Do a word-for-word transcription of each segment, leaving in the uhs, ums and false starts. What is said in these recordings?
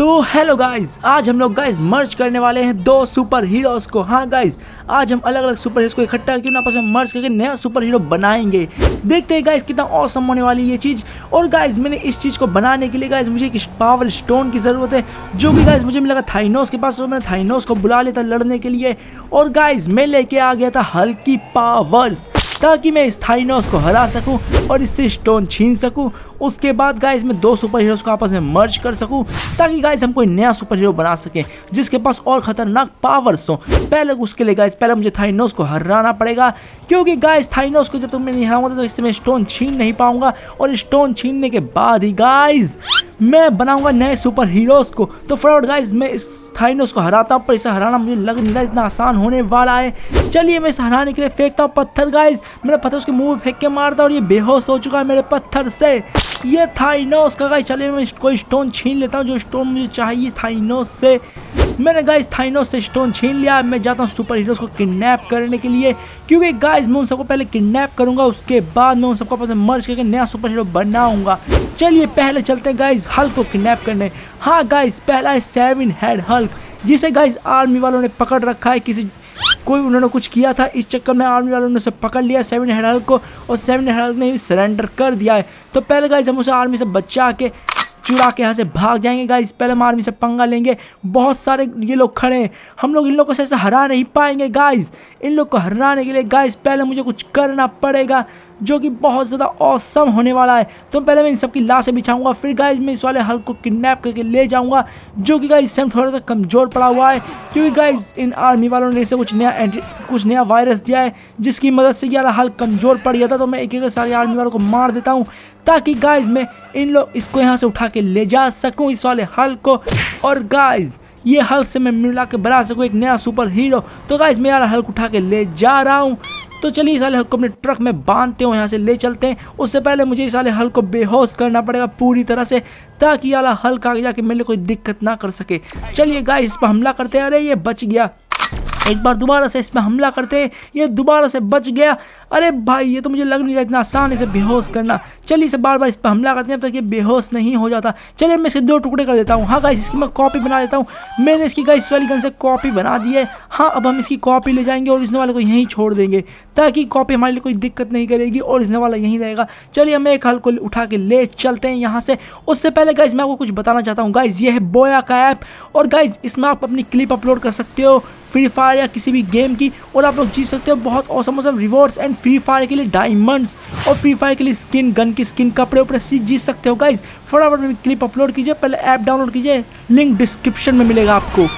तो hello guys, आज हम लोग गाइस मर्ज करने वाले हैं दो सुपर हीरोज को। हाँ गाइस, आज हम अलग अलग सुपर हीरोज को इकट्ठा क्यों ना आपस में मर्ज करके नया सुपर हीरो बनाएंगे। देखते हैं गाइस कितना ऑसम होने वाली ये चीज़। और गाइस मैंने इस चीज़ को बनाने के लिए गाइस मुझे एक पावर स्टोन की ज़रूरत है, जो कि गाइस मुझे मिला थाइनोस के पास। तो मैंने थाइनोस को बुला लिया था लड़ने के लिए। और गाइस मैं लेके आ गया था हल्क की पावर्स, ताकि मैं इस थाइनोस को हरा सकूं और इससे स्टोन छीन सकूं। उसके बाद गाइस मैं दो सुपर हीरोज को आपस में मर्ज कर सकूं, ताकि गाइस हम कोई नया सुपर हीरो बना सकें जिसके पास और ख़तरनाक पावर्स हो। पहले उसके लिए गाइस पहले मुझे थाइनोस को हराना पड़ेगा, क्योंकि गाइस थाइनोस को जब तक तो मैं नहीं हराऊंगा तो इससे मैं स्टोन छीन नहीं पाऊंगा। और स्टोन छीनने के बाद ही गाइस मैं बनाऊंगा नए सुपर हीरोज़ को। तो फटाफट गाइस मैं इस थाइनोस को हराता हूँ, पर इसे हराना मुझे लग नहीं रहा इतना आसान होने वाला है। चलिए मैं इसे हराने के लिए फेंकता हूँ पत्थर। गाइस मैंने पत्थर उसके मुंह में फेंक के मारता और ये बेहोश हो चुका है मेरे पत्थर से। ये थाइनोस का गाइस, चलिए मैं कोई स्टोन छीन लेता हूँ, जो स्टोन मुझे चाहिए थाइनोस से। मैंने गाइस थाइनोस से स्टोन छीन लिया। मैं जाता हूँ सुपर हीरोज़ को किडनैप करने के लिए, क्योंकि गाइस मैं उन सबको पहले किडनैप करूँगा, उसके बाद मैं उन सबको आपस में मर्ज करके नया सुपर हीरो बनाऊँगा। चलिए पहले चलते हैं गाइस हल्क को किडनैप करने। हाँ गाइस, पहला है सेवन हेड हल्क, जिसे गाइस आर्मी वालों ने पकड़ रखा है। किसी कोई उन्होंने कुछ किया था, इस चक्कर में आर्मी वालों ने उसे पकड़ लिया सेवन हेड हल्क को, और सेवन हेड हल्क ने भी सरेंडर कर दिया है। तो पहले गाइस हम उसे आर्मी से बचा के चुरा के यहाँ से भाग जाएंगे। गाइस पहले हम आर्मी से पंगा लेंगे। बहुत सारे ये लोग खड़े हैं, हम लोग इन लोगों को ऐसे हरा नहीं पाएंगे। गाइस इन लोग को हराने के लिए गाइस पहले मुझे कुछ करना पड़ेगा, जो कि बहुत ज़्यादा ऑसम होने वाला है। तो पहले मैं इन सबकी लाशें बिछाऊंगा, फिर गाइस मैं इस वाले हल्क को किडनैप करके ले जाऊंगा, जो कि गाइस सेम थोड़ा सा कमज़ोर पड़ा हुआ है, क्योंकि गाइस इन आर्मी वालों ने इसे कुछ नया एंटी कुछ नया वायरस दिया है, जिसकी मदद से यार हल्क कमज़ोर पड़ गया था। तो मैं एक एक सारे आर्मी वालों को मार देता हूँ, ताकि गाइस मैं इन लोग इसको यहाँ से उठा के ले जा सकूँ इस वाले हल्क को, और गाइस ये हल्क से मैं मिला के बना सकूँ एक नया सुपर हीरो। तो गाइस मैं यार हल्क उठा के ले जा रहा हूँ। तो चलिए इस वाले हल्क को अपने ट्रक में बांधते हुए यहाँ से ले चलते हैं। उससे पहले मुझे इस वाले हल्क को बेहोश करना पड़ेगा पूरी तरह से, ताकि वाला हल्क आगे जाके मेरे लिए कोई दिक्कत ना कर सके। चलिए गाइस इस पर हमला करते हैं। अरे ये बच गया। एक बार दोबारा से इस पर हमला करते हैं। ये दोबारा से बच गया। अरे भाई, ये तो मुझे लग नहीं रहा इतना आसान है इसे बेहोश करना। चलिए इसे बार बार इस पर हमला करते हैं, तब तक ये बेहोश नहीं हो जाता। चलिए मैं इसे दो टुकड़े कर देता हूँ। हाँ गाइस, इसकी मैं कॉपी बना देता हूँ। मैंने इसकी गाइस वाली गन से कॉपी बना दी है। हाँ, अब हम इसकी कॉपी ले जाएंगे और इसने वाले को यहीं छोड़ देंगे, ताकि कॉपी हमारे लिए कोई दिक्कत नहीं करेगी और इसने वाला यहीं रहेगा। चलिए हमें एक हल्क को उठा के ले चलते हैं यहाँ से। उससे पहले गाइस मैं आपको कुछ बताना चाहता हूँ। गाइस ये है बोया का ऐप, और गाइस इसमें आप अपनी क्लिप अपलोड कर सकते हो फ्री फायर या किसी भी गेम की, और आप लोग जीत सकते हो बहुत awesome awesome rewards. And Free Fire के लिए डायमंड्स, और फ्री फायर के लिए स्किन, गन की स्किन, कपड़े उपड़े सीख जीत सकते हो। गाइज फटाफट में क्लिप अपलोड कीजिए, पहले ऐप डाउनलोड कीजिए, लिंक डिस्क्रिप्शन में मिलेगा आपको।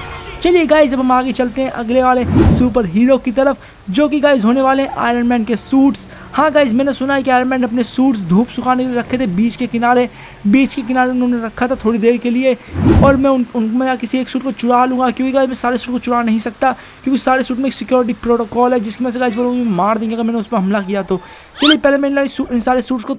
चलिए गाइज अब हम आगे चलते हैं अगले वाले सुपर हीरो की तरफ, जो कि गाइज होने वाले हैं आयरन मैन के सूट्स। हाँ गाइज, मैंने सुना है कि आयरन मैन ने अपने सूट्स धूप सुखाने के लिए रखे थे बीच के किनारे बीच के किनारे उन्होंने रखा था थोड़ी देर के लिए, और मैं उन उनमें या किसी एक सूट को चुरा लूँगा, क्योंकि गाइज मैं सारे सूट को चुरा नहीं सकता, क्योंकि सारे सूट में एक सिक्योरिटी प्रोटोकॉल है, जिसमें से गाइज वो लोग मार देंगे अगर मैंने उस पर हमला किया तो। चलिए पहले मैं इन सारे सूट्स को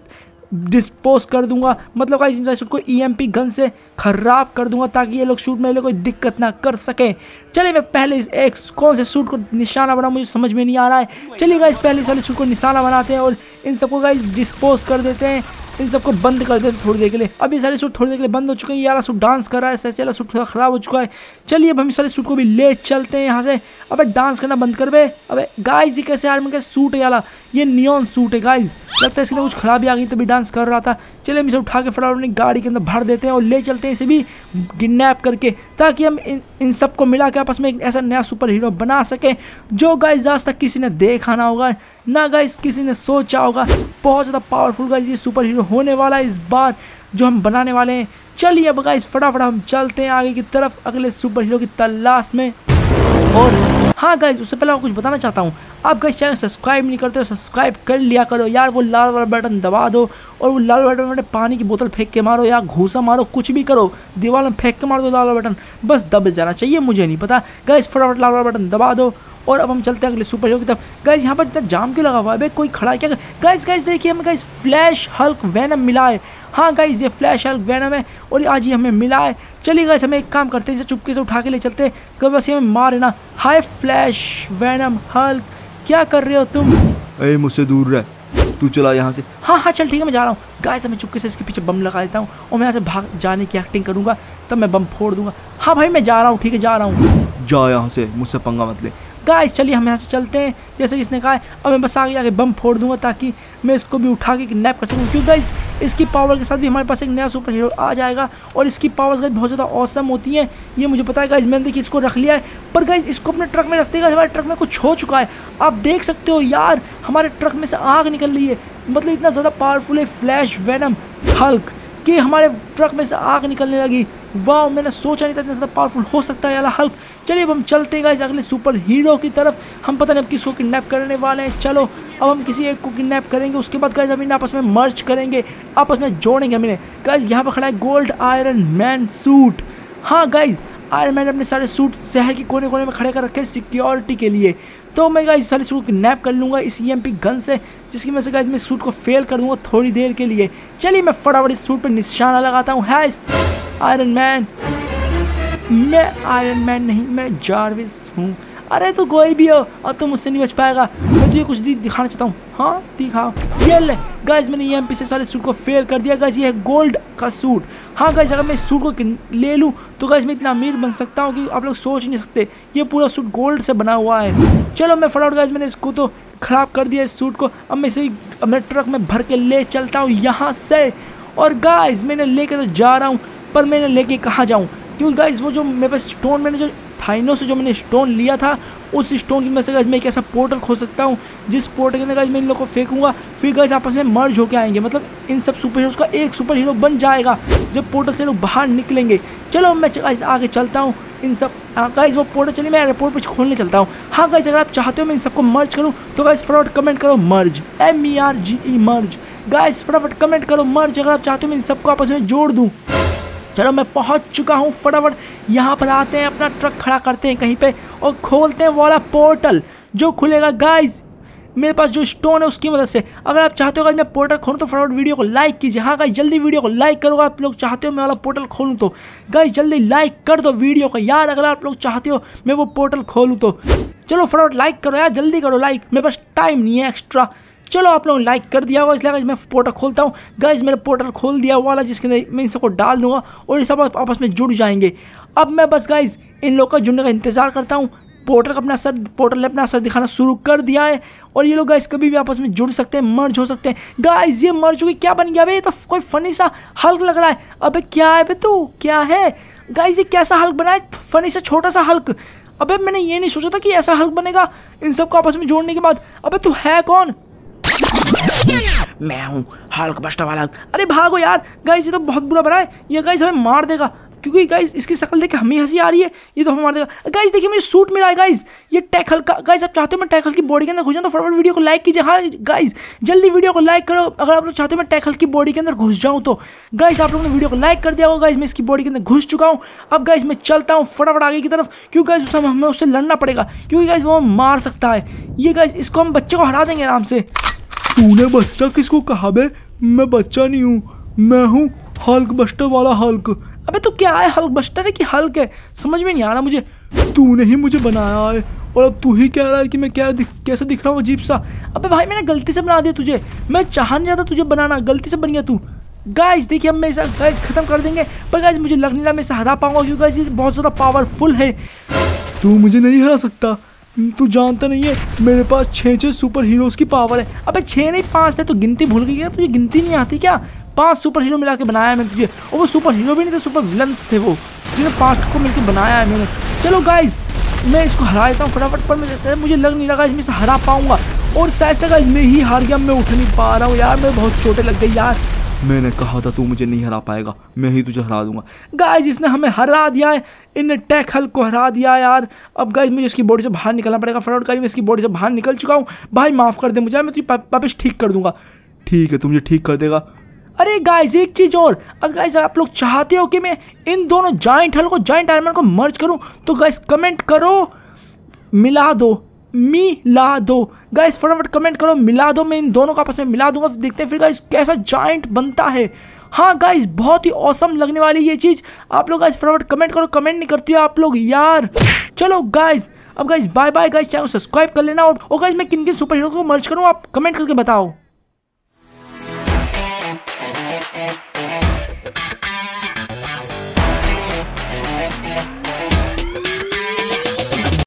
डिस्पोज कर दूंगा, मतलब गाइस इन शूट को ईएमपी गन से ख़राब कर दूंगा, ताकि ये लोग शूट मेरे लिए कोई दिक्कत ना कर सकें। चलिए मैं पहले एक कौन से शूट को निशाना बनाऊं, मुझे समझ में नहीं आ रहा है। चलिए गाइस पहले इस वाले शूट को निशाना बनाते हैं और इन सबको गाइस डिस्पोज कर देते हैं, इन सबको बंद कर देते हैं थोड़ी देर के लिए। अब ये सारे शूट थोड़ी देर के लिए बंद हो चुके हैं। ये वाला शूट डांस कर रहा है, ऐसे वाला शूट थोड़ा ख़राब हो चुका है। चलिए अब हम इस वाले शूट को भी ले चलते हैं यहाँ से। अब डांस करना बंद कर बे। अब गाइस ये कैसे आर्मी का सूट है याला, ये नियॉन सूट है गाइस, लगता है इसके अंदर कुछ खराबी आ गई तभी डांस कर रहा था। चलिए हम इसे उठा के फटाफट अपनी गाड़ी के अंदर भर देते हैं और ले चलते हैं इसे भी किडनैप करके, ताकि हम इन इन सबको मिला के आपस में एक ऐसा नया सुपर हीरो बना सकें, जो गाइस आज तक किसी ने देखा ना होगा, ना गाइस किसी ने सोचा होगा। बहुत ज़्यादा पावरफुल गाइस ये सुपर हीरो होने वाला है इस बार, जो हम बनाने वाले हैं। चलिए अब गाइस फटाफट हम चलते हैं आगे की तरफ अगले सुपर हीरो की तलाश में। और हाँ गाइस, उससे पहले मैं कुछ बताना चाहता हूँ। आप गाइस चैनल सब्सक्राइब नहीं करते हो, सब्सक्राइब कर लिया करो यार। वो लाल वाला बटन दबा दो और वो लाल वाला बटन पानी की बोतल फेंक के मारो या घूसा मारो, कुछ भी करो, दीवार में फेंक के मार दो लाल वाला बटन, बस दब जाना चाहिए, मुझे नहीं पता। गाइस फटाफट लाल वाला बटन दबा दो। और अब हम चलते हैं अगले सुपर हीरो की तरफ। गाइस यहाँ पर इतना जाम क्यों लगा हुआ है? अबे कोई खड़ा है क्या? गाइस गाइस देखिए, हमें गाइस फ्लैश हल्क वैनम मिला है। हाँ गाइस, ये फ्लैश हल्क वैनम है और आज ये हमें मिला है। चलिए गाइस हमें एक काम करते हैं, इसे चुपके से उठा के ले चलते हैं, कभी बस ये हमें मार लेना। हाय फ्लैश वैनम हल्क, क्या कर रहे हो तुम? अरे मुझसे दूर रह। तू चला यहाँ से। हाँ हाँ चल ठीक है मैं जा रहा हूँ। गाइस मैं चुपके से इसके पीछे बम लगा देता हूँ और मैं यहाँ से भाग जाने की एक्टिंग करूँगा, तब मैं बम फोड़ दूंगा। हाँ भाई मैं जा रहा हूँ, ठीक है जा रहा हूँ, जा यहाँ से, मुझसे पंगा मत ले। गाइस चलिए हम यहाँ से चलते हैं, जैसे इसने कहा है। अब मैं बस आगे आगे बम फोड़ दूंगा ताकि मैं इसको भी उठा के किडनैप कर सकूँ, क्योंकि गाइस इसकी पावर के साथ भी हमारे पास एक नया सुपर हीरो आ जाएगा और इसकी पावर्स गाइस बहुत ज़्यादा औसम होती हैं, ये मुझे पता है। गाइस मैंने देखिए इसको रख लिया है, पर गाइस इसको अपने ट्रक में रखते गाइस हमारे ट्रक में कुछ हो चुका है। आप देख सकते हो यार हमारे ट्रक में से आग निकल रही है, मतलब इतना ज़्यादा पावरफुल है फ्लैश वेनम हल्क कि हमारे ट्रक में से आग निकलने लगी। वाह मैंने सोचा नहीं था इतना ज़्यादा पावरफुल हो सकता है यार हल्क। चलिए अब हम चलते हैं गाइस अगले सुपर हीरो की तरफ। हम पता नहीं अब किसको किडनैप करने वाले हैं। चलो अब हम किसी एक को किडनैप करेंगे, उसके बाद गाइस हम इन्हें आपस में मर्ज करेंगे, आपस में जोड़ेंगे। हमने गाइस यहाँ पर खड़ा है गोल्ड आयरन मैन सूट। हाँ गाइस आयरन मैन ने अपने सारे सूट शहर के कोने कोने में खड़े कर रखे हैं सिक्योरिटी के लिए, तो मैं गाइस सारे सूट किडनैप कर लूँगा इस ई एम पी गन से, जिसकी वजह से गाइस मैं सूट को फेल कर दूँगा थोड़ी देर के लिए। चलिए मैं फटाफट इस सूट पर निशाना लगाता हूँ। हैस आयरन मैन, मैं आयरन मैन नहीं, मैं जारविस हूँ। अरे तो कोई भी हो, अब तो मुझसे नहीं बच पाएगा। मैं तुझे कुछ दिखाना चाहता हूँ। हाँ दिखाओ। ये ले गाइस मैंने ई एम पी से सारे सूट को फेल कर दिया। गाइस ये है गोल्ड का सूट। हाँ गाइस अगर मैं इस सूट को ले लूँ तो गाइस मैं इतना अमीर बन सकता हूँ कि आप लोग सोच नहीं सकते। ये पूरा सूट गोल्ड से बना हुआ है। चलो मैं फटाफट गाइस मैंने इसको तो ख़राब कर दिया इस सूट को। अब मैं इसे अपने ट्रक में भर के ले चलता हूँ यहाँ से। और गाइस मैंने ले कर तो जा रहा हूँ, पर मैंने लेके कहाँ जाऊँ, क्योंकि गाइस वो जो मेरे पास स्टोन, मैंने जो थाइनो से जो मैंने स्टोन लिया था, उस स्टोन की वजह से गाइस मैं एक ऐसा पोर्टल खोल सकता हूँ जिस पोर्टल के अंदर गाइस मैं इन लोगों को फेंकूंगा, फिर गाइस आपस में मर्ज होकर आएंगे। मतलब इन सब सुपर हीरोज़ का एक सुपर हीरो बन जाएगा जब पोर्टल से लोग बाहर निकलेंगे। चलो मैं गाइस आगे चलता हूँ इन सब। हाँ गाइस वो पोर्टल, चलिए मैं एयरपोर्ट पर खोलने चलता हूँ। हाँ गाइस अगर आप चाहते हो मैं इन सबको मर्ज करूँ तो गाइस फटाफट कमेंट करो merge, M E R G E merge. Guys फटाफट कमेंट करो मर्ज अगर आप चाहते हो मैं इन सबको आपस में जोड़ दूँ। चलो मैं पहुंच चुका हूं, फटाफट यहां पर आते हैं, अपना ट्रक खड़ा करते हैं कहीं पे और खोलते हैं वाला पोर्टल जो खुलेगा गाइस मेरे पास जो स्टोन है उसकी मदद से। अगर आप चाहते हो गाइस मैं पोर्टल खोलूँ तो फटाफट वीडियो को लाइक कीजिए। हाँ गाइस जल्दी वीडियो को लाइक करो, आप लोग चाहते हो मैं वाला पोर्टल खोलूँ तो गाइस जल्दी लाइक कर दो वीडियो को यार, अगर आप लोग चाहते हो मैं वो पोर्टल खोलूँ तो। चलो फटाफट लाइक करो यार, जल्दी करो लाइक, मेरे पास टाइम नहीं है एक्स्ट्रा। चलो आप लोगों ने लाइक कर दिया होगा, इसलिए गाइस मैं पोर्टल खोलता हूँ। गाइस मेरा पोर्टल खोल दिया वाला, जिसके अंदर मैं इन सबको डाल दूंगा और ये सब आपस में जुड़ जाएंगे। अब मैं बस गाइस इन लोगों का जुड़ने का इंतजार करता हूँ। पोर्टल का अपना असर, पोर्टल ने अपना असर दिखाना शुरू कर दिया है और ये लोग गाइस कभी भी आपस में जुड़ सकते हैं, मर्ज हो सकते हैं। गाइस ये मर्ज हो गई, क्या बन गया अबे, ये तो कोई फनी सा हल्क लग रहा है। अबे क्या है बे तू, क्या है गाइस ये कैसा हल्क बना है, फनी सा छोटा सा हल्क। अबे मैंने ये नहीं सोचा था कि ऐसा हल्क बनेगा इन सबको आपस में जोड़ने के बाद। अबे तू है कौन? मैं हूँ हल्क बस्टर वाला हल्क। अरे भागो यार, गाइस ये तो बहुत बुरा बना है, ये गाइस हमें मार देगा, क्योंकि गाइस इसकी शक्ल देख के हमें हंसी आ रही है, ये तो हमें मार देगा। गाइस देखिए मुझे सूट मिला है गाइस, ये टैक हल्क का। गाइस आप चाहते हो मैं टैक हल्क की बॉडी के अंदर घुस जाऊँ तो फटाफट वीडियो को लाइक कीजिए। हाँ गाइस जल्दी वीडियो को लाइक करो अगर आप लोग चाहते हो मैं टैक हल्क की बॉडी के अंदर घुस जाऊँ तो। गाइस आप लोगों ने वीडियो को लाइक कर दिया होगा। गाइस मैं इसकी बॉडी के अंदर घुस चुका हूँ। अब गाइस मैं चलता हूँ फटाफट आगे की तरफ, क्योंकि गाइस उसमें हमें उससे लड़ना पड़ेगा, क्योंकि गाइस वो मार सकता है। ये गाइस इसको हम बच्चे को हरा देंगे आराम से। तूने बच्चा किसको कहा बे? मैं बच्चा नहीं हूँ, मैं हूँ हल्क बस्टर वाला हल्क। अबे तो क्या है, हल्क बस्टर है कि हल्क है, समझ में नहीं आ रहा मुझे। तूने ही मुझे बनाया है और अब तू ही कह रहा है कि मैं क्या दिख, कैसे दिख रहा हूँ अजीब सा। अबे भाई मैंने गलती से बना दिया तुझे, मैं चाह नहीं रहा था तुझे बनाना, गलती से बन गया तू। गाइस देखिए हम इसे गाइस ख़त्म कर देंगे, पर गाइस मुझे लग नहीं रहा मैं इसे हरा पाऊँगा, क्योंकि गाइस ये बहुत ज़्यादा पावरफुल है। तू मुझे नहीं हरा सकता, तू जानता नहीं है मेरे पास छः छः सुपर हीरोज़ की पावर है। अबे छः नहीं पाँच थे, तो गिनती भूल गई क्या, तुझे गिनती नहीं आती क्या? पांच सुपर हीरो मिला के बनाया है मैंने तुझे, और वो सुपर हीरो भी नहीं थे, सुपर विलन्स थे वो, जिन्हें पाँच को मिलकर बनाया है मैंने। चलो गाइस मैं इसको हरा देता हूँ फटाफट, पर मुझे मुझे लग नहीं लगा इसमें से हरा पाऊँगा और शायद से गाइस मैं ही हार गया, मैं उठ नहीं पा रहा हूँ यार, मैं बहुत चोटें लग गई यार। मैंने कहा था तू मुझे नहीं हरा पाएगा, मैं ही तुझे हरा दूंगा। गाइस इसने हमें हरा दिया है, इन टैक हल्क को हरा दिया यार। अब गाइस मुझे इसकी बॉडी से बाहर निकलना पड़ेगा फटाफट। गाइस मैं इसकी बॉडी से बाहर निकल चुका हूँ। भाई माफ़ कर दे मुझे, मैं तुझे वापस ठीक कर दूंगा। ठीक है, तुम मुझे ठीक कर देगा। अरे गाइस एक चीज़ और, अगर गाइस आप लोग चाहते हो कि मैं इन दोनों जॉइंट हल्क और जॉइंट आयरन मैन को मर्ज करूँ तो गाइस कमेंट करो मिला दो, मिला दो। गाइस फटाफट कमेंट करो मिला दो, मैं इन दोनों को आपस में मिला दूंगा, देखते हैं फिर गाइस कैसा जॉइंट बनता है। हाँ गाइस बहुत ही औसम लगने वाली ये चीज़। आप लोग गाइस फटाफट कमेंट करो, कमेंट नहीं करते हो आप लोग यार। चलो गाइस अब guys bye bye guys, channel subscribe कर लेना। और गाइस मैं किन किन सुपर हीरो को मर्ज करूँ आप कमेंट करके बताओ।